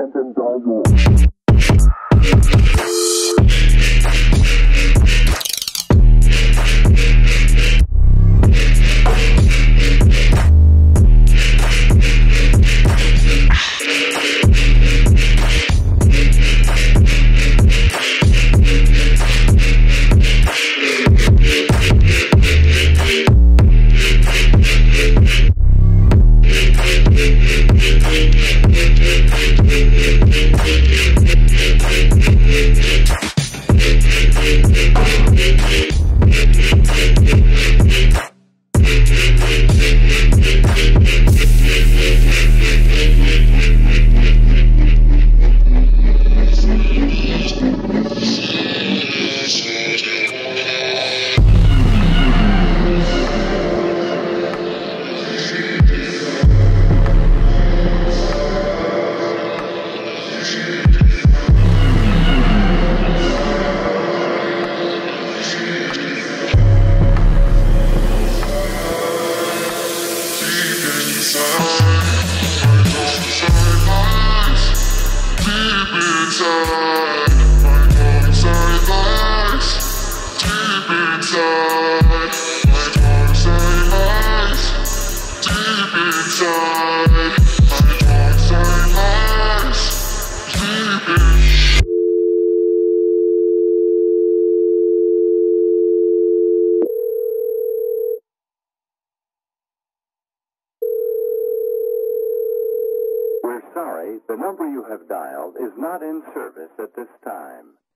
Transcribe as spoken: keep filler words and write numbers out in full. and then die. The number you have dialed is not in service at this time.